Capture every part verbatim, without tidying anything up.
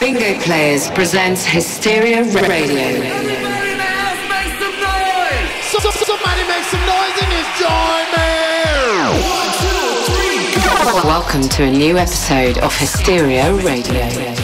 Bingo Players presents Hysteria Radio. Everybody else make some noise! So, so, somebody make some noise in this joint, man! One, two, three, go! Welcome to a new episode of Hysteria Radio.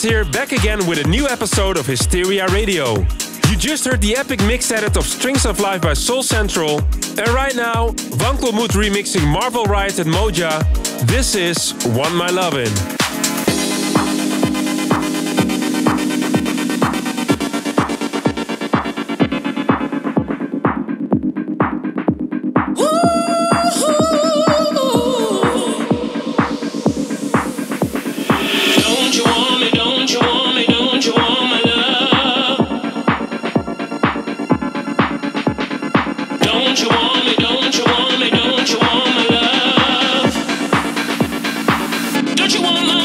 Here back again with a new episode of Hysteria Radio. You just heard the epic mix edit of Strings of Life by Soul Central, and right now Wankelmut remixing Marvel Riot and Moja. This is One My Lovin'. You want my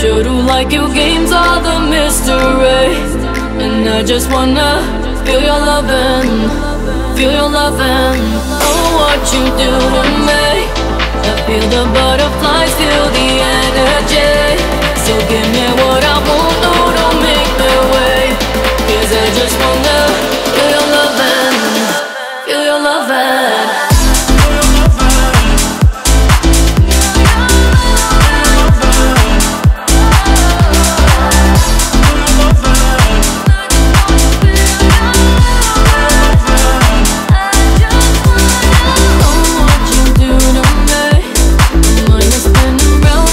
sure do like you, games are the mystery. And I just wanna feel your lovin', feel your lovin'. Oh, what you do to me, I feel the butterflies, feel the energy. So give me what I want, oh, don't make me wait. Cause I just wanna feel your lovin', feel your lovin'. Around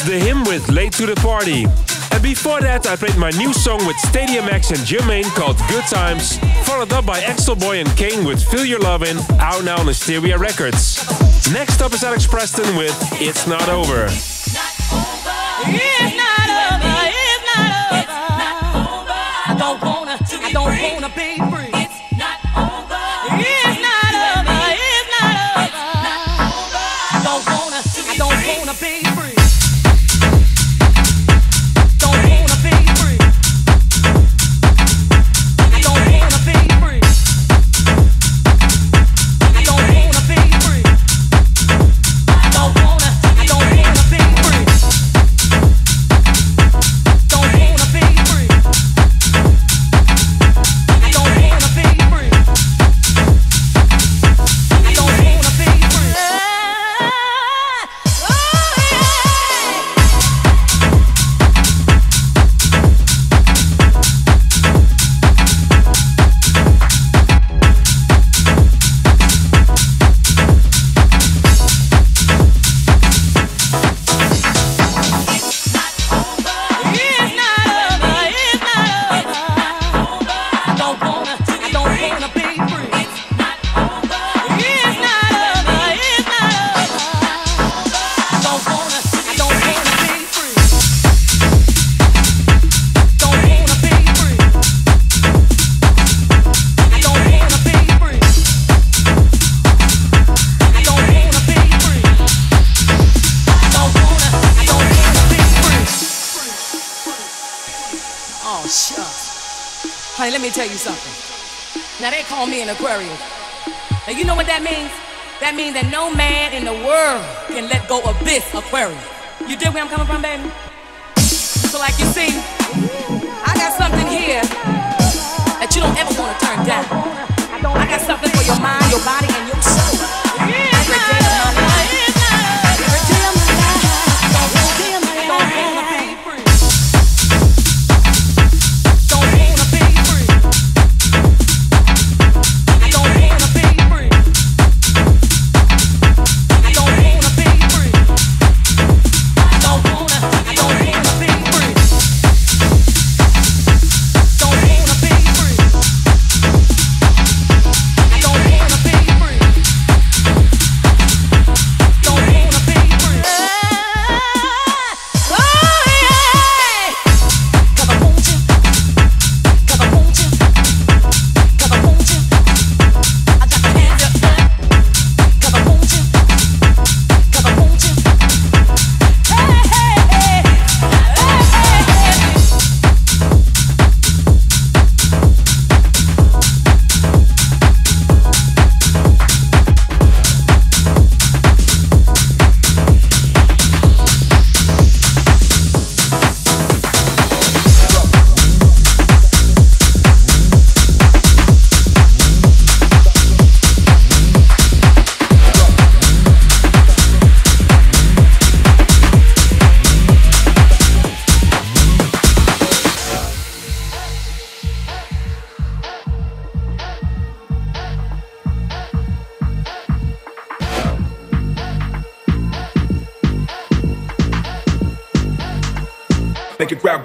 was The Hymn with Late to the Party. And before that I played my new song with Stadium X and Gemaine called Good Times, followed up by Axel Boy and Kain with Feel Your Lovin', out now on Hysteria Records. Next up is Alex Preston with It's Not Over. It's not over. It's not over. It's not over. It's not over. I don't wanna, I don't wanna be free. It's not over. It's not over. It's not over. It's not over. I don't wanna, I don't wanna be free. And you know what that means? That means that no man in the world can let go of this aquarium. You dig where I'm coming from, baby? So like you see, I got something here that you don't ever want to turn down. I got something for your mind, your body, and your soul.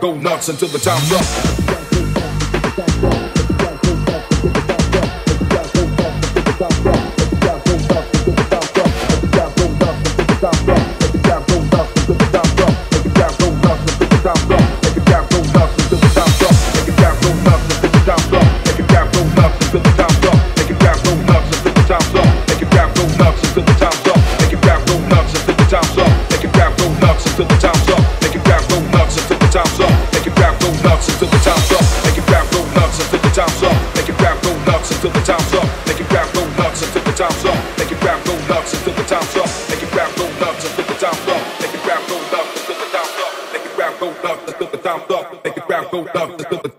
Go nuts until the time's up. Make it grab, go nuts.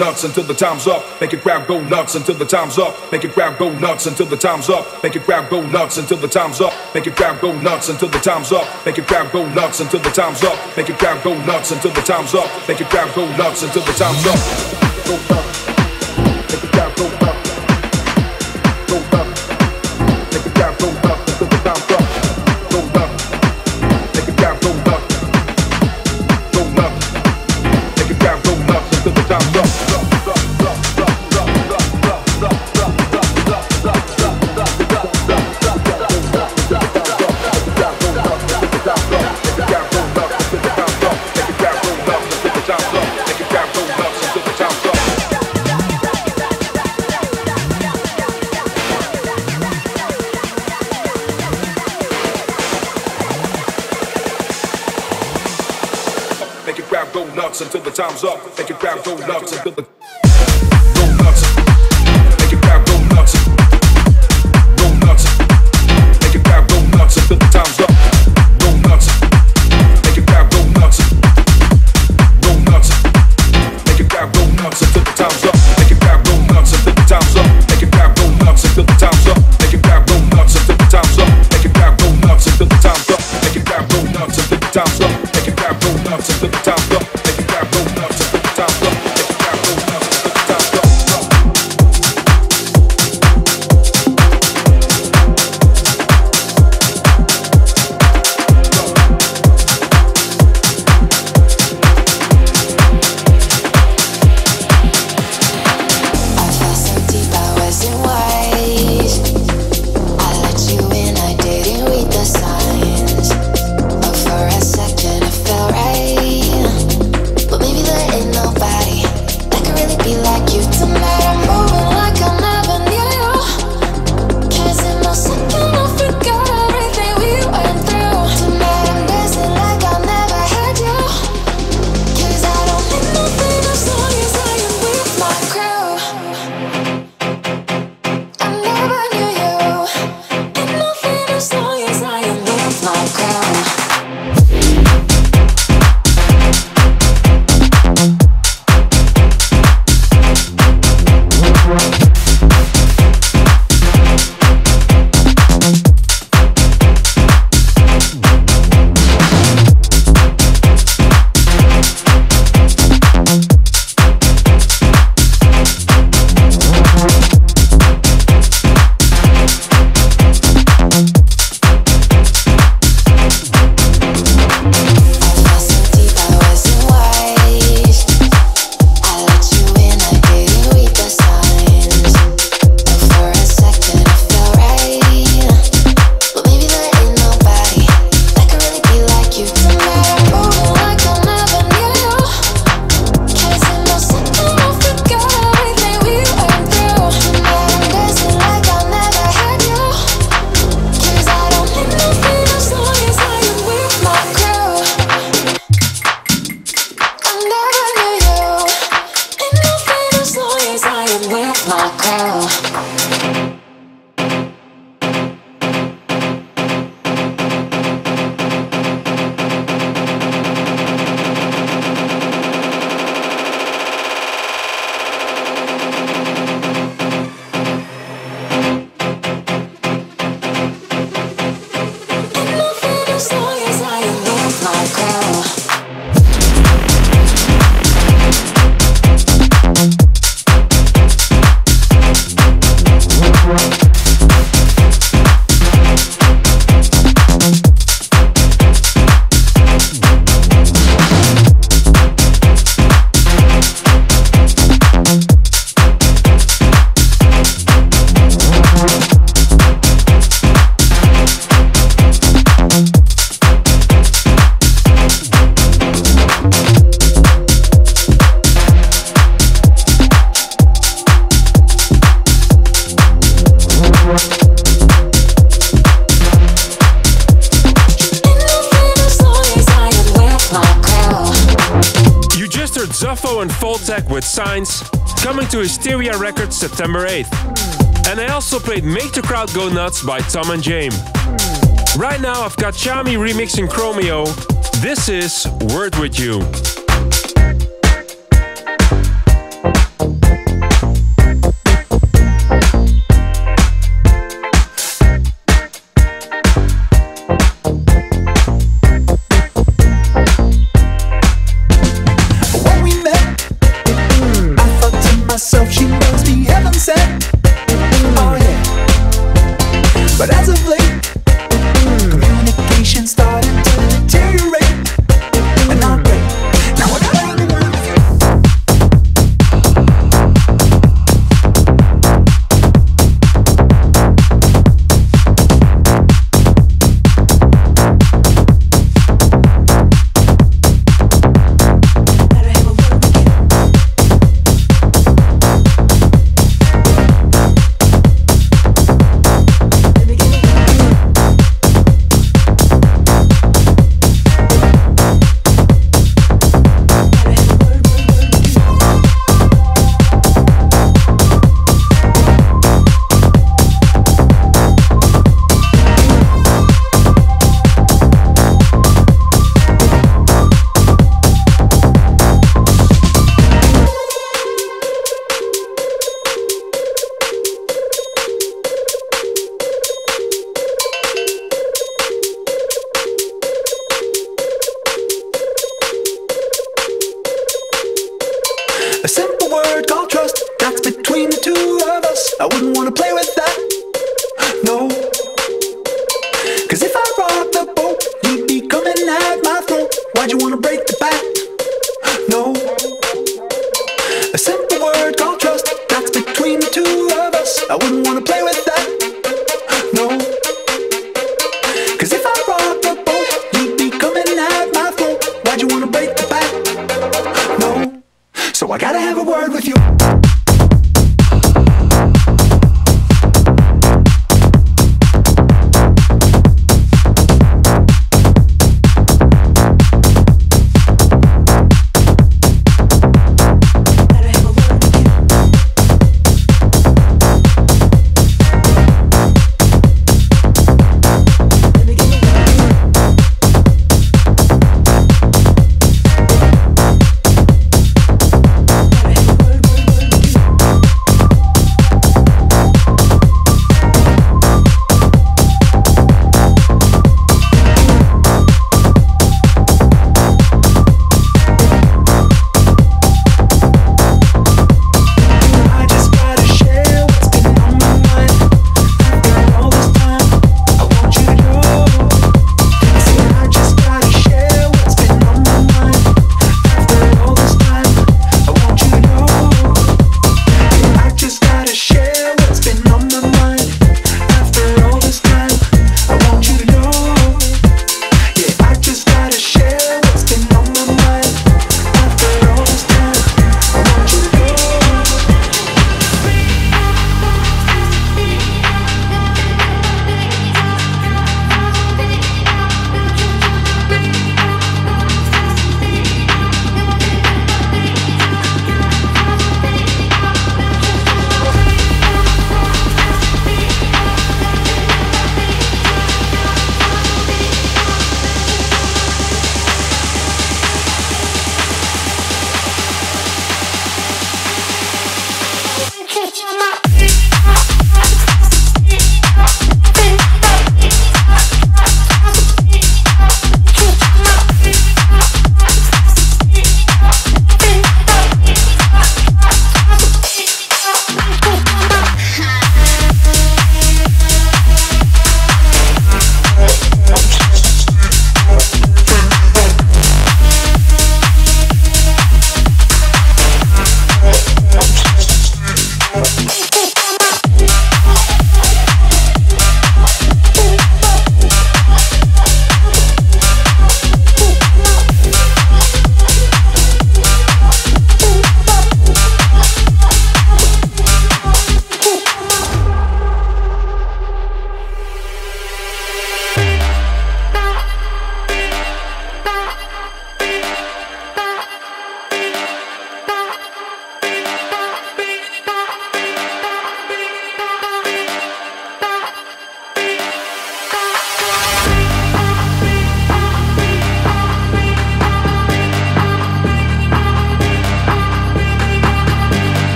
nuts until the time's up. Make it grab, go nuts until the time's up. Make it grab, go nuts until the time's up. Make it grab, go nuts until the time's up. Make it grab, go nuts until the time's up. Make it grab, go nuts until the time's up. Make it grab, go nuts until the time's up. Make it grab, go nuts until the time's up. Go nuts. Make it grab, go nuts. Go nuts. Make it grab, go nuts until the time's up. Go nuts. Make it grab, go nuts. Until the time's up. Make it grab, go nuts until the time's up. Make it grab, go nuts until the go nuts. Make it grab, go nuts. Go nuts. Make it grab, go nuts until the time's up. Go nuts. Make it grab, go nuts. Go nuts. Make it grab, go nuts until the time's up. Make it grab, go nuts until the time's up. Make it grab, go nuts until the time's up. Make it grab, go nuts until the time's up. Make it grab, go nuts until the time's up. Make it grab, go nuts until the time's up. Go nuts until the time's up. Make it grab, go nuts until the time's up. Make it grab, go nuts until the time's up. I fell so deep, I wasn't wise. I let you in, I didn't read the signs. But for a second I like you tonight, I'm moving like I never knew. Cause in a second I forgot everything we went through. Tonight I'm dancing like I never had you. Cause I don't need nothing as long as I am with my crew. I never knew you. Need nothing as long as I am with my crew. Signs, coming to Hysteria Records September eighth. And I also played Make the Crowd Go Nuts by Tom and Jame. Right now I've got Tchami remixing Chromeo. This is Word With You. But as of late, communication started to deteriorate, and not great. Now what I want with you.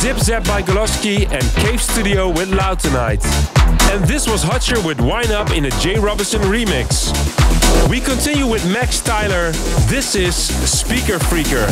Zip Zap by Goloski and Cave Studio went loud tonight. And this was Hutcher with Wine Up in a J. Robinson remix. We continue with Max Tyler. This is Speaker Freaker.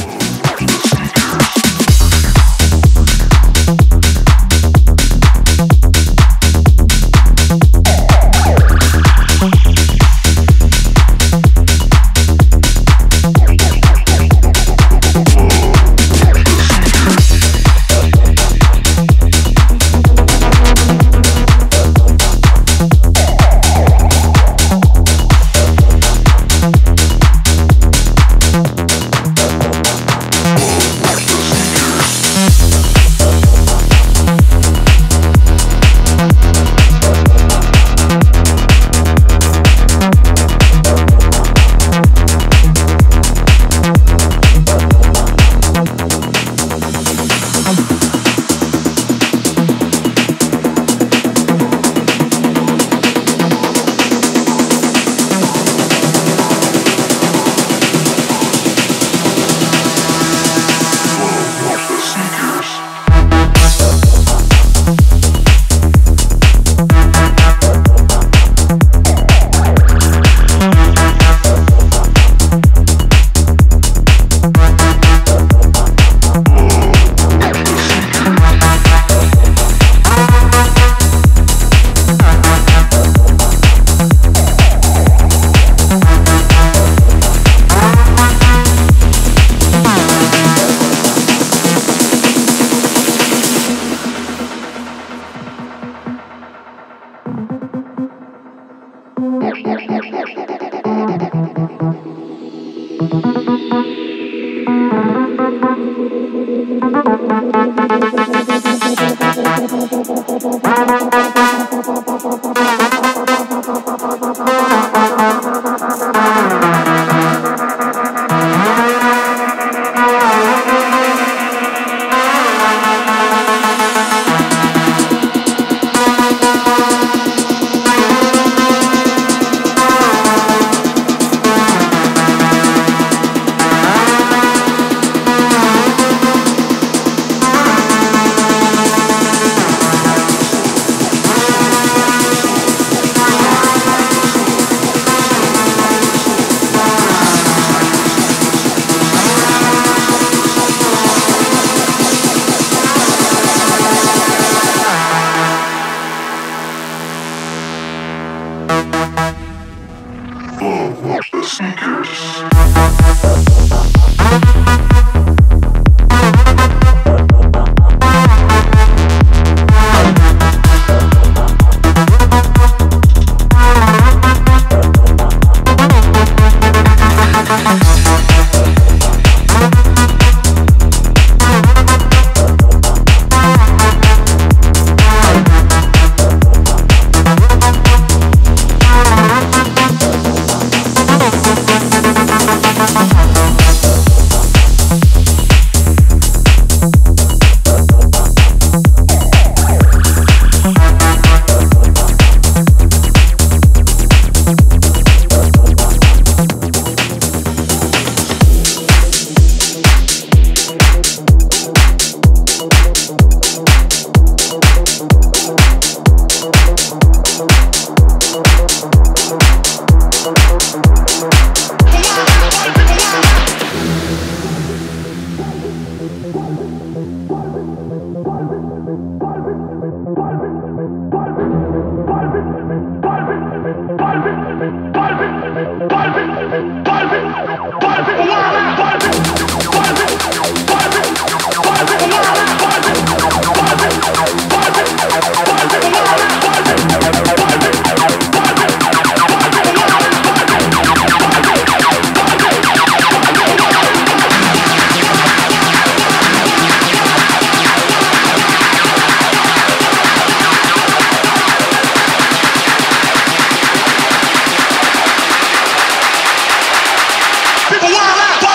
People, wow, wow.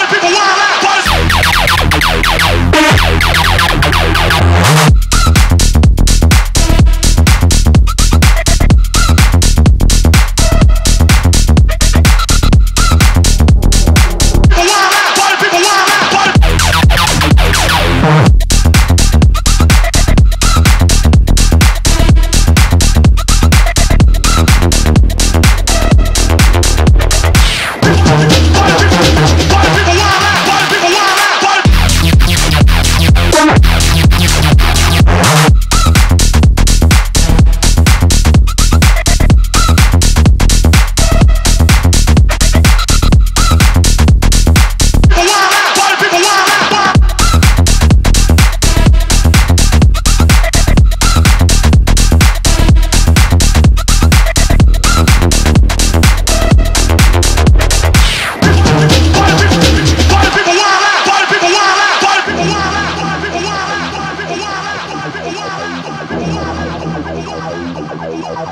People,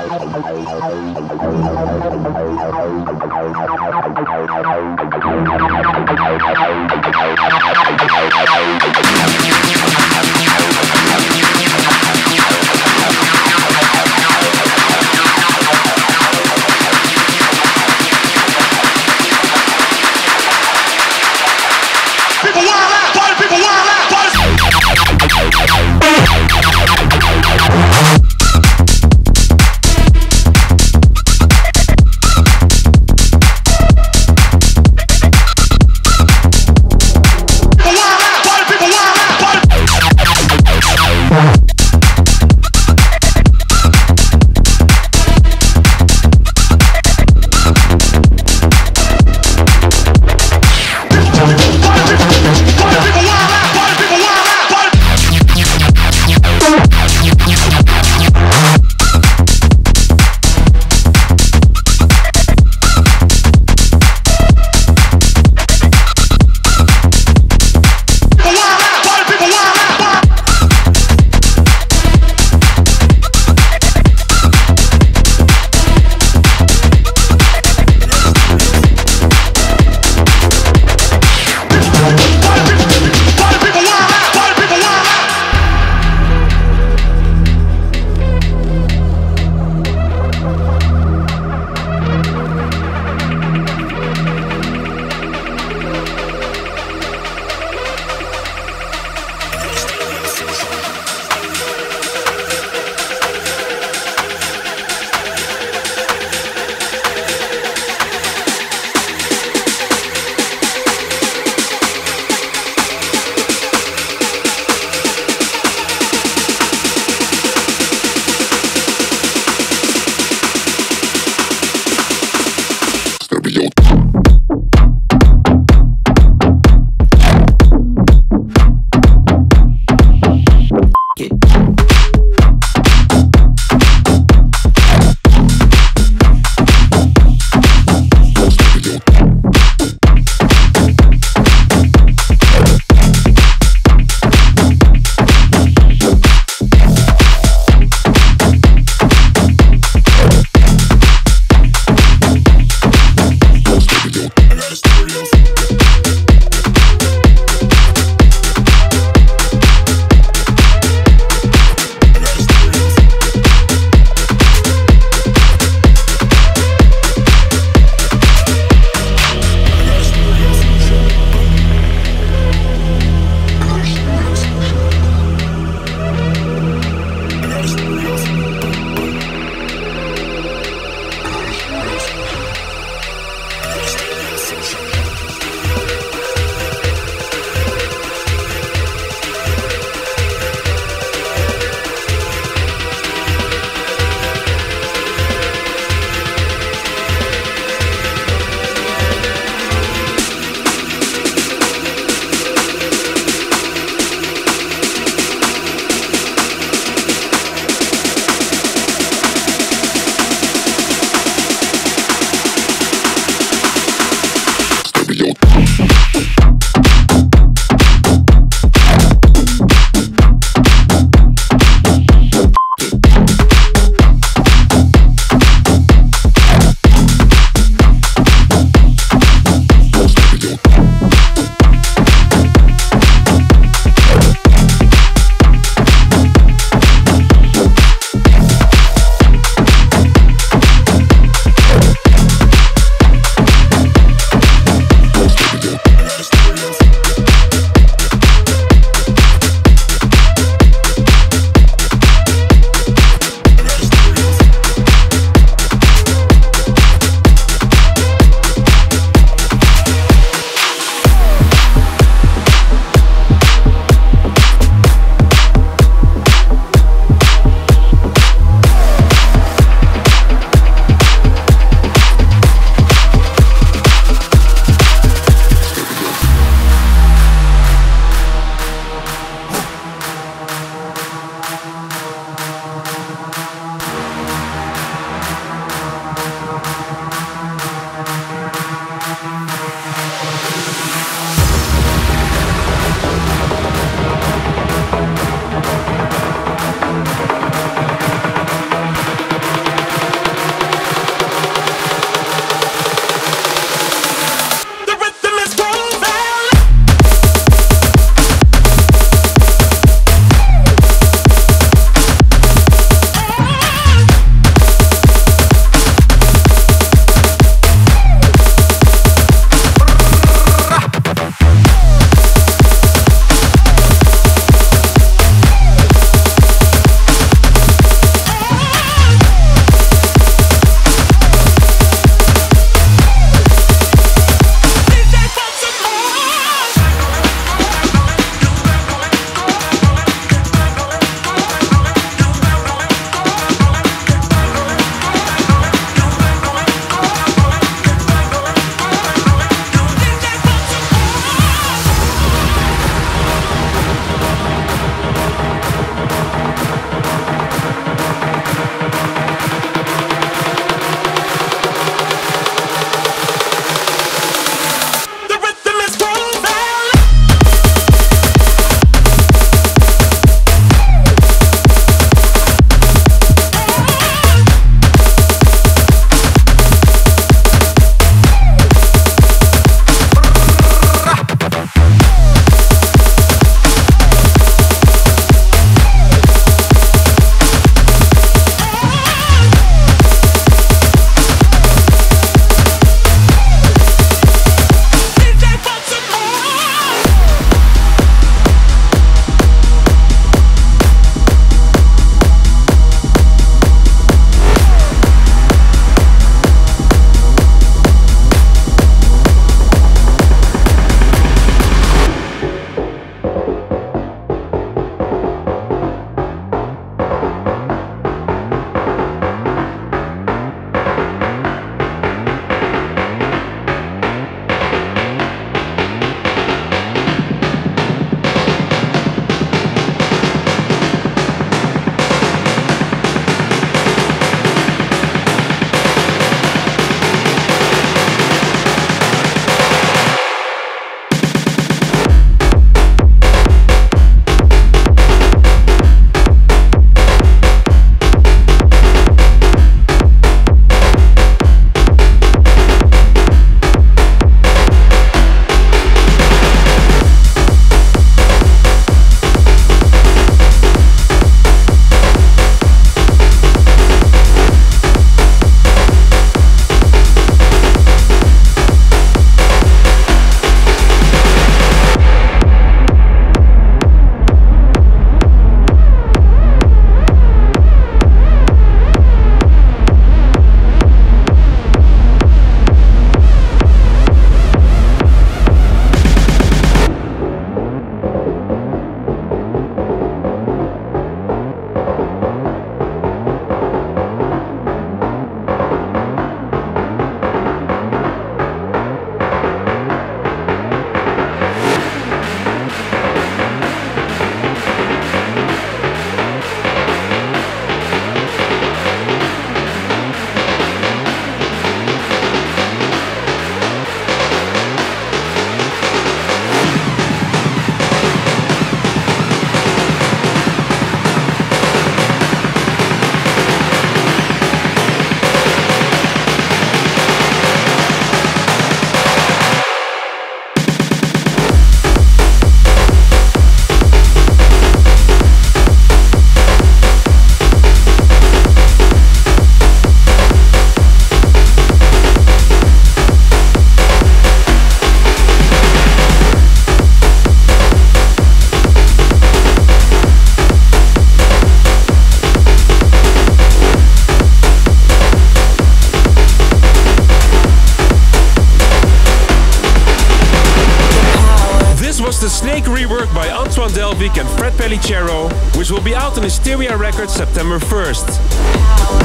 Snake rework by Antoine Delvig and Fred Pellichero, which will be out on Hysteria Records September first.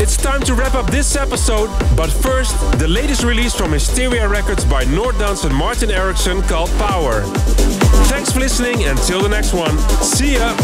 It's time to wrap up this episode, but first, the latest release from Hysteria Records by North Dans and Martin Eriksson called Power. Thanks for listening, and till the next one, see ya!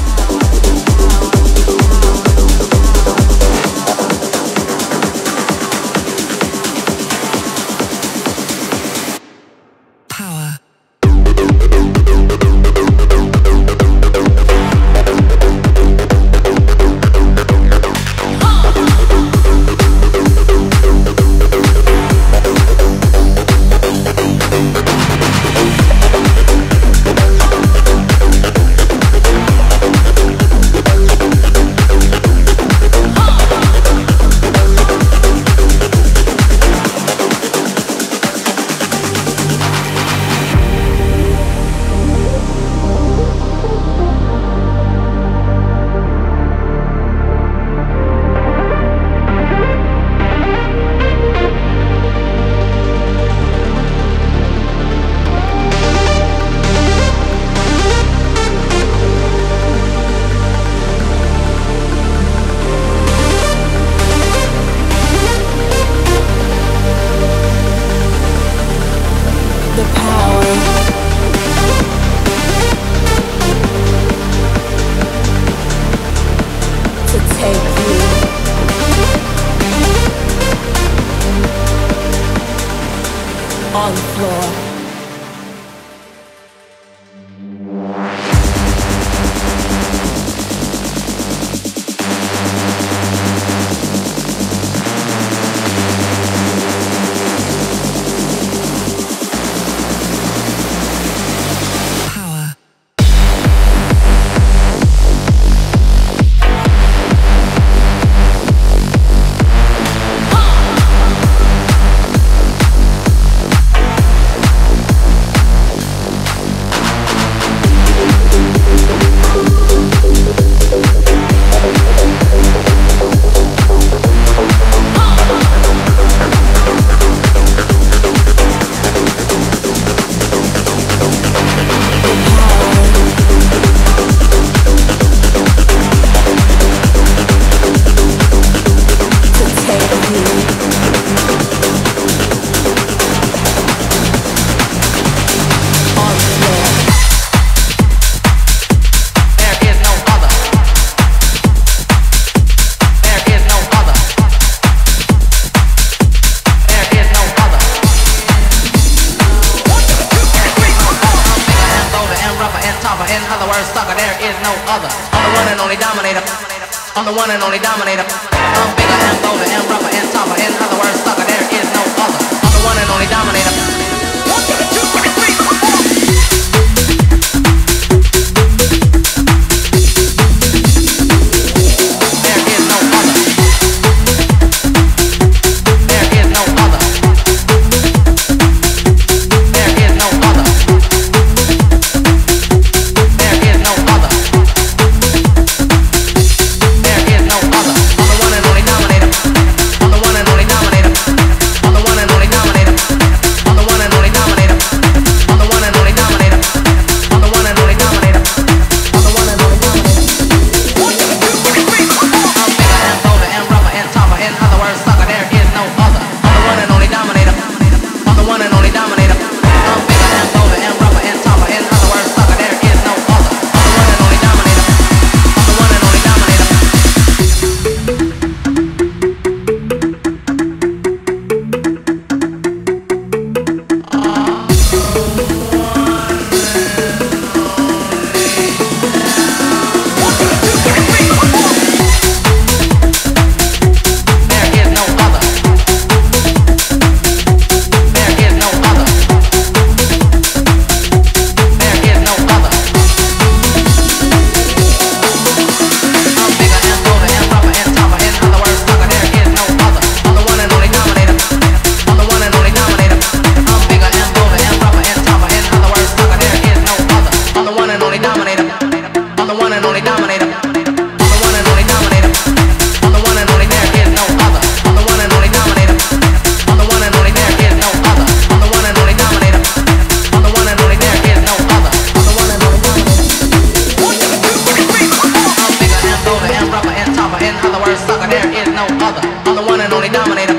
dominator.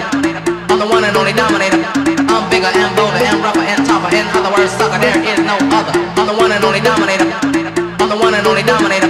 I'm the one and only dominator. I'm bigger and bolder and rougher and tougher. In other words, sucker, there is no other. I'm the one and only dominator. I'm the one and only dominator.